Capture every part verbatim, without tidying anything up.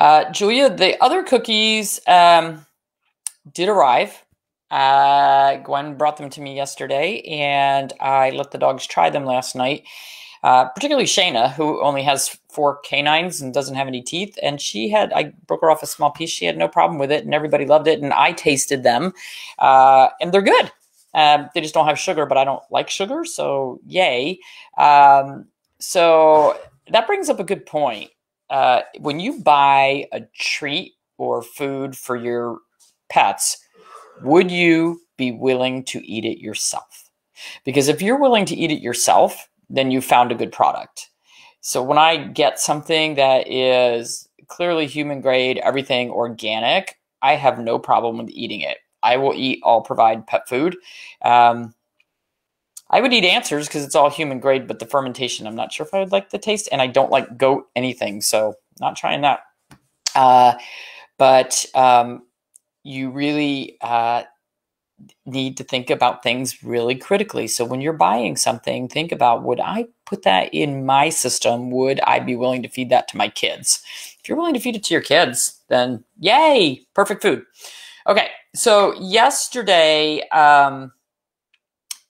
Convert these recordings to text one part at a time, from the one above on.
Uh, Julia, the other cookies um, did arrive. Uh, Gwen brought them to me yesterday, and I let the dogs try them last night. Uh, particularly Shayna, who only has four canines and doesn't have any teeth. And she had, I broke her off a small piece. She had no problem with it, and everybody loved it. And I tasted them, uh, and they're good. Um, they just don't have sugar, but I don't like sugar. So yay. Um, so that brings up a good point. Uh, when you buy a treat or food for your pets, would you be willing to eat it yourself? Because if you're willing to eat it yourself, then you found a good product. So when I get something that is clearly human grade, everything organic, I have no problem with eating it. I will eat all provide pet food. Um, I would eat Answers because it's all human grade, but the fermentation, I'm not sure if I would like the taste, and I don't like goat anything, so not trying that. Uh, but um, you really uh, need to think about things really critically. So when you're buying something, think about, would I put that in my system? Would I be willing to feed that to my kids? If you're willing to feed it to your kids, then yay, perfect food. Okay, so yesterday, um,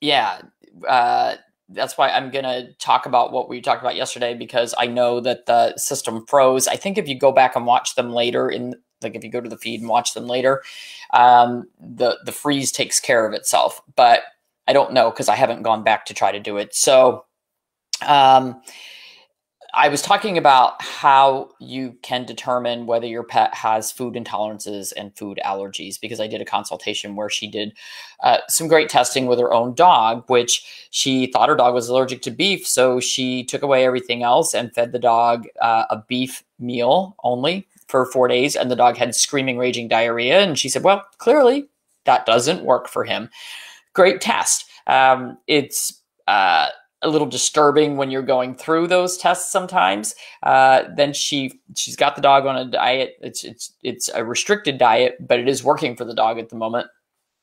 yeah, uh, that's why I'm going to talk about what we talked about yesterday, because I know that the system froze. I think if you go back and watch them later, in like if you go to the feed and watch them later, um, the, the freeze takes care of itself. But I don't know because I haven't gone back to try to do it. So um, I was talking about how you can determine whether your pet has food intolerances and food allergies, because I did a consultation where she did uh, some great testing with her own dog, which she thought her dog was allergic to beef. So she took away everything else and fed the dog uh, a beef meal only for four days. And the dog had screaming, raging diarrhea. And she said, well, clearly that doesn't work for him. Great test. Um, it's, uh, a little disturbing when you're going through those tests sometimes. Uh, then she, she's got the dog on a diet. It's, it's, it's a restricted diet, but it is working for the dog at the moment.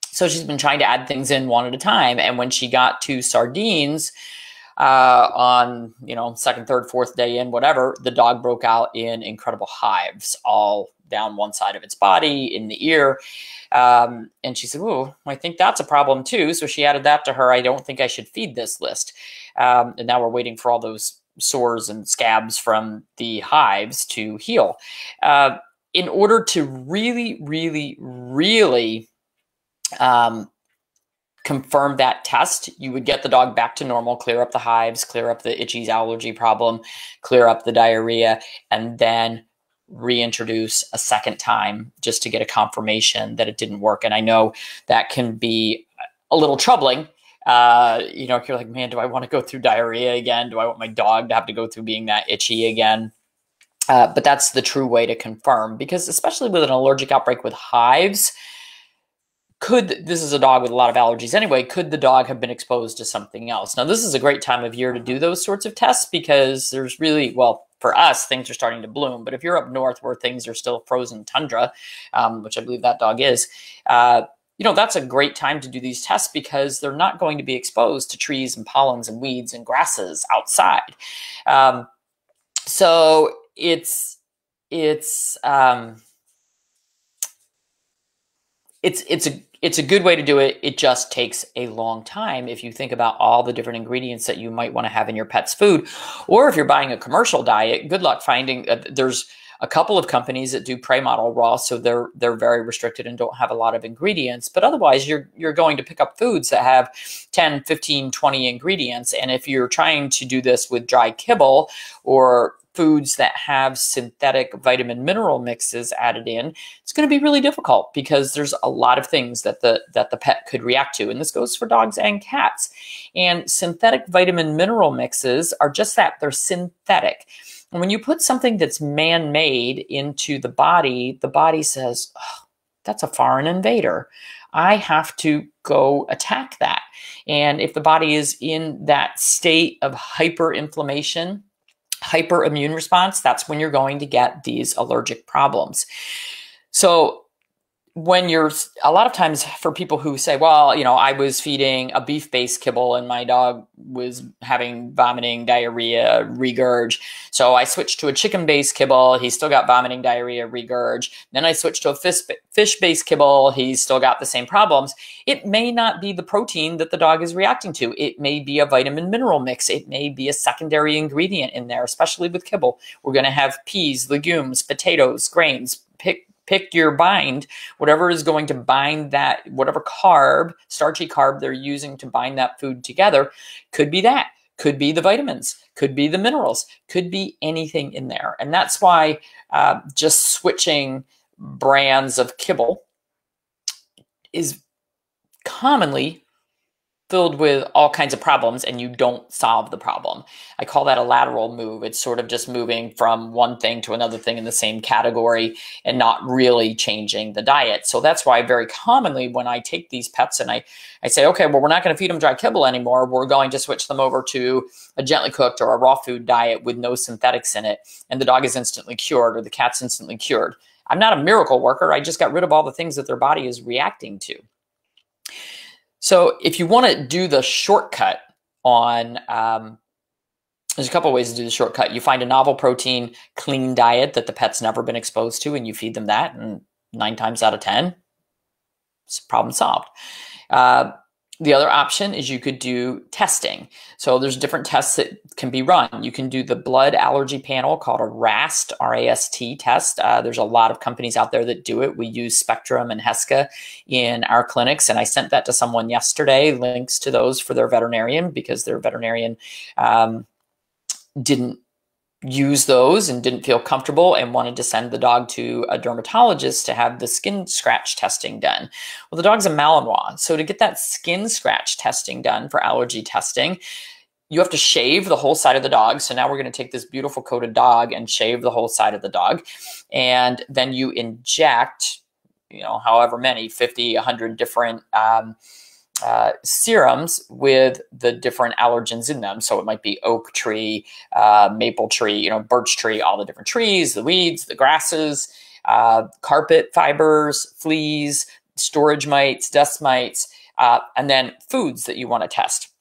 So she's been trying to add things in one at a time. And when she got to sardines uh, on, you know, second, third, fourth day in, whatever, the dog broke out in incredible hives all down one side of its body, in the ear. Um, and she said, "Ooh, I think that's a problem too." So she added that to her, "I don't think I should feed this list." Um, and now we're waiting for all those sores and scabs from the hives to heal. Uh, in order to really, really, really um, confirm that test, you would get the dog back to normal, clear up the hives, clear up the itchy allergy problem, clear up the diarrhea, and then reintroduce a second time just to get a confirmation that it didn't work. And I know that can be a little troubling. Uh, you know, you're like, man, do I want to go through diarrhea again? Do I want my dog to have to go through being that itchy again? Uh, but that's the true way to confirm, because especially with an allergic outbreak with hives, could, this is a dog with a lot of allergies anyway, could the dog have been exposed to something else? Now, this is a great time of year to do those sorts of tests, because there's really, well, for us, things are starting to bloom. But if you're up north where things are still frozen tundra, um, which I believe that dog is, uh, you know, that's a great time to do these tests, because they're not going to be exposed to trees and pollens and weeds and grasses outside. Um, so it's, it's, um, it's, it's a, It's a good way to do it. It just takes a long time if you think about all the different ingredients that you might want to have in your pet's food. Or if you're buying a commercial diet, good luck finding uh, – there's a couple of companies that do prey model raw, so they're they're very restricted and don't have a lot of ingredients. But otherwise, you're, you're going to pick up foods that have ten, fifteen, twenty ingredients. And if you're trying to do this with dry kibble or – foods that have synthetic vitamin mineral mixes added in, it's going to be really difficult, because there's a lot of things that the that the pet could react to. And this goes for dogs and cats. And synthetic vitamin mineral mixes are just that, they're synthetic. And when you put something that's man-made into the body, the body says, oh, that's a foreign invader. I have to go attack that. And if the body is in that state of hyperinflammation, hyperimmune response, that's when you're going to get these allergic problems. So when you're, a lot of times for people who say, well, you know, I was feeding a beef-based kibble and my dog was having vomiting, diarrhea, regurg. So I switched to a chicken-based kibble. He's still got vomiting, diarrhea, regurg. Then I switched to a fish-based kibble. He's still got the same problems. It may not be the protein that the dog is reacting to. It may be a vitamin mineral mix. It may be a secondary ingredient in there, especially with kibble. We're going to have peas, legumes, potatoes, grains, pick, pick your bind, whatever is going to bind that, whatever carb, starchy carb they're using to bind that food together, could be that, could be the vitamins, could be the minerals, could be anything in there. And that's why uh, just switching brands of kibble is commonly filled with all kinds of problems, and you don't solve the problem. I call that a lateral move. It's sort of just moving from one thing to another thing in the same category and not really changing the diet. So that's why very commonly when I take these pets and I, I say, okay, well, we're not going to feed them dry kibble anymore. We're going to switch them over to a gently cooked or a raw food diet with no synthetics in it. And the dog is instantly cured or the cat's instantly cured. I'm not a miracle worker. I just got rid of all the things that their body is reacting to. So if you want to do the shortcut on, um, there's a couple ways to do the shortcut. You find a novel protein, clean diet that the pet's never been exposed to, and you feed them that, and nine times out of ten, it's problem solved. Uh, the other option is you could do testing. So there's different tests that can be run. You can do the blood allergy panel called a RAST, R A S T test. Uh, there's a lot of companies out there that do it. We use Spectrum and Heska in our clinics, and I sent that to someone yesterday, links to those for their veterinarian, because their veterinarian um, didn't use those and didn't feel comfortable and wanted to send the dog to a dermatologist to have the skin scratch testing done. Well, the dog's a Malinois, so to get that skin scratch testing done for allergy testing, you have to shave the whole side of the dog. So now we're going to take this beautiful coated dog and shave the whole side of the dog. And then you inject, you know, however many, fifty, a hundred different um, uh, serums with the different allergens in them. So it might be oak tree, uh, maple tree, you know, birch tree, all the different trees, the weeds, the grasses, uh, carpet fibers, fleas, storage mites, dust mites, uh, and then foods that you want to test.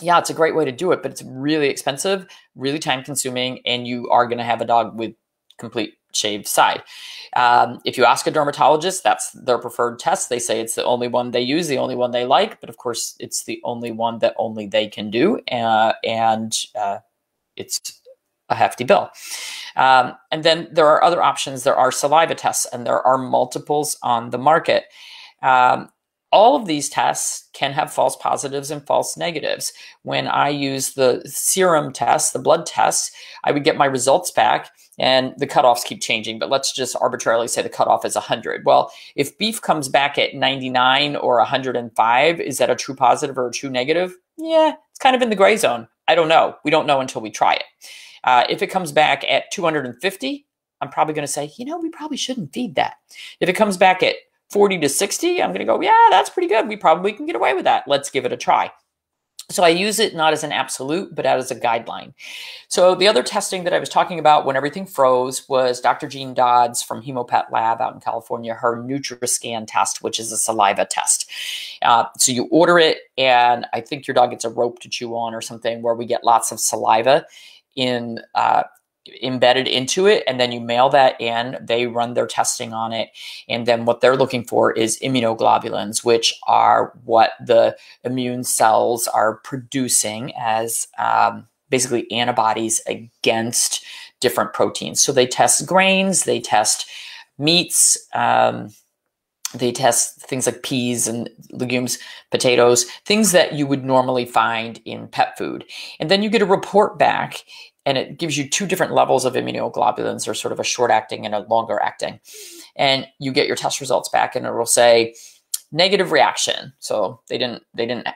Yeah, it's a great way to do it, but it's really expensive, really time consuming, and you are going to have a dog with complete shaved side. Um, if you ask a dermatologist, that's their preferred test. They say it's the only one they use, the only one they like, but of course it's the only one that only they can do, uh, and uh, it's a hefty bill. Um, and then there are other options. There are saliva tests, and there are multiples on the market. Um, All of these tests can have false positives and false negatives. When I use the serum test, the blood test, I would get my results back, and the cutoffs keep changing, but let's just arbitrarily say the cutoff is one hundred. Well, if beef comes back at ninety-nine or one hundred and five, is that a true positive or a true negative? Yeah, it's kind of in the gray zone. I don't know. We don't know until we try it. Uh, if it comes back at two hundred fifty, I'm probably going to say, you know, we probably shouldn't feed that. If it comes back at forty to sixty, I'm going to go, yeah, that's pretty good. We probably can get away with that. Let's give it a try. So I use it not as an absolute, but as a guideline. So the other testing that I was talking about when everything froze was Doctor Jean Dodds from Hemopet Lab out in California, her NutriScan test, which is a saliva test. Uh, so you order it, and I think your dog gets a rope to chew on or something where we get lots of saliva in uh embedded into it, and then you mail that in. They run their testing on it, and then what they're looking for is immunoglobulins, which are what the immune cells are producing as um, basically antibodies against different proteins. So they test grains, they test meats, um, they test things like peas and legumes, potatoes, things that you would normally find in pet food. And then you get a report back, and it gives you two different levels of immunoglobulins, or sort of a short acting and a longer acting. And you get your test results back, and it will say negative reaction. So they didn't, they didn't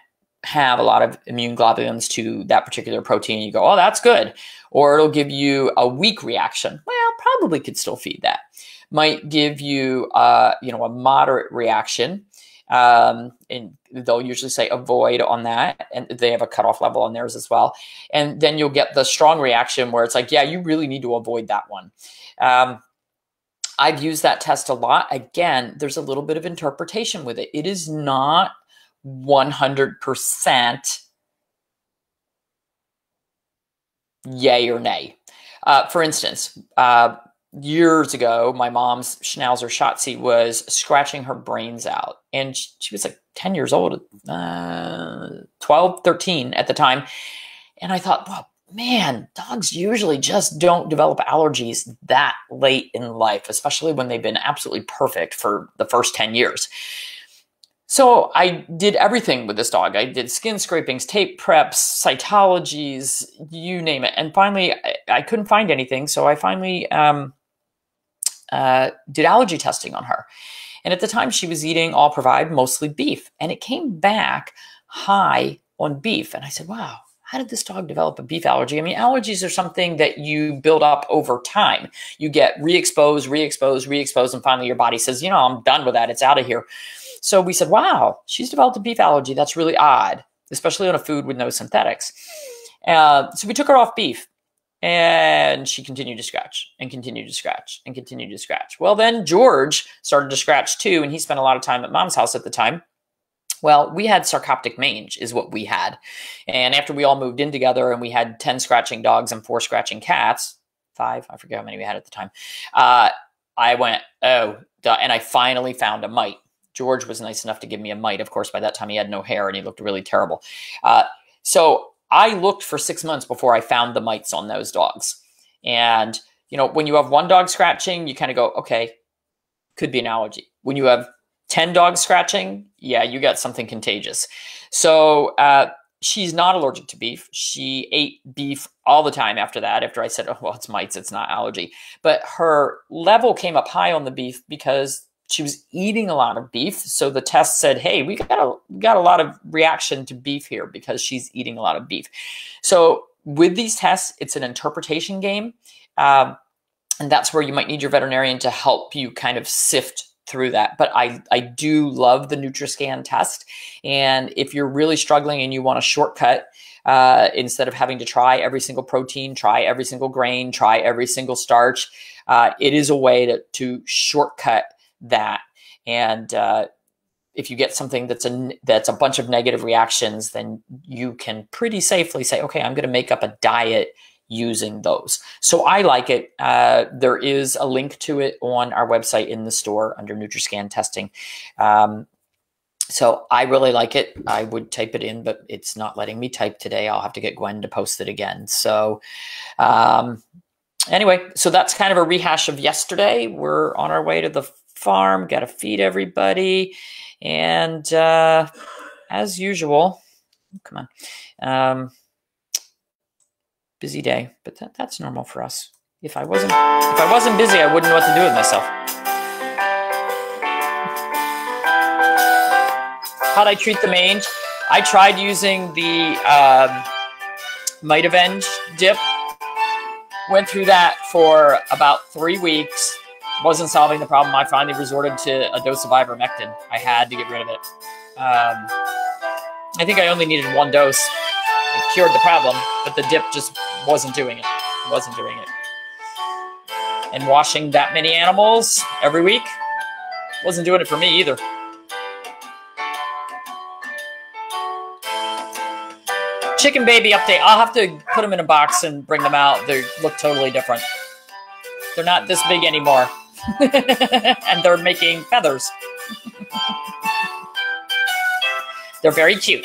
have a lot of immune globulins to that particular protein. You go, oh, that's good. Or it'll give you a weak reaction. Well, probably could still feed that. Might give you, uh, you know, a moderate reaction. Um, and they'll usually say avoid on that, and they have a cutoff level on theirs as well. And then you'll get the strong reaction where it's like, yeah, you really need to avoid that one. Um, I've used that test a lot. Again, there's a little bit of interpretation with it. It is not one hundred percent yay or nay. Uh, for instance, uh, years ago, my mom's schnauzer, Shotzi, was scratching her brains out. And she, she was like ten years old, uh, twelve, thirteen at the time. And I thought, wow, man, dogs usually just don't develop allergies that late in life, especially when they've been absolutely perfect for the first ten years. So I did everything with this dog. I did skin scrapings, tape preps, cytologies, you name it. And finally, I, I couldn't find anything. So I finally um, uh, did allergy testing on her. And at the time, she was eating All Provide, mostly beef. And it came back high on beef. And I said, wow, how did this dog develop a beef allergy? I mean, allergies are something that you build up over time. You get re-exposed, re-exposed, re-exposed, and finally your body says, you know, I'm done with that. It's out of here. So we said, wow, she's developed a beef allergy. That's really odd, especially on a food with no synthetics. Uh, so we took her off beef, and she continued to scratch and continued to scratch and continued to scratch. Well, then George started to scratch too, and he spent a lot of time at Mom's house at the time. Well, we had sarcoptic mange is what we had. And after we all moved in together and we had ten scratching dogs and four scratching cats, five, I forget how many we had at the time, uh, I went, oh, duh, and I finally found a mite. George was nice enough to give me a mite. Of course, by that time he had no hair and he looked really terrible. Uh, so I looked for six months before I found the mites on those dogs. And, you know, when you have one dog scratching, you kind of go, okay, could be an allergy. When you have ten dogs scratching, yeah, you got something contagious. So uh, she's not allergic to beef. She ate beef all the time after that, after I said, oh, well, it's mites, it's not allergy. But her level came up high on the beef because she was eating a lot of beef. So the test said, hey, we got a, got a lot of reaction to beef here because she's eating a lot of beef. So with these tests, it's an interpretation game. Um, and that's where you might need your veterinarian to help you kind of sift through that. But I, I do love the NutriScan test. And if you're really struggling and you want a shortcut, uh, instead of having to try every single protein, try every single grain, try every single starch, uh, it is a way to, to shortcut that. And uh, if you get something that's a, that's a bunch of negative reactions, then you can pretty safely say, okay, I'm going to make up a diet using those. So I like it. Uh, there is a link to it on our website in the store under NutriScan testing. Um, so I really like it. I would type it in, but it's not letting me type today. I'll have to get Gwen to post it again. So um, anyway, so that's kind of a rehash of yesterday. We're on our way to the farm, got to feed everybody. And uh, as usual, come on. Um, Busy day, but that, that's normal for us. If I wasn't, if I wasn't busy, I wouldn't know what to do with myself. How'd I treat the mange? I tried using the uh, Mite Avenge dip. Went through that for about three weeks. Wasn't solving the problem. I finally resorted to a dose of ivermectin. I had to get rid of it. Um, I think I only needed one dose. It cured the problem, but the dip just wasn't doing it. Wasn't doing it. And washing that many animals every week wasn't doing it for me either. Chicken baby update. I'll have to put them in a box and bring them out. They look totally different. They're not this big anymore. And they're making feathers. They're very cute.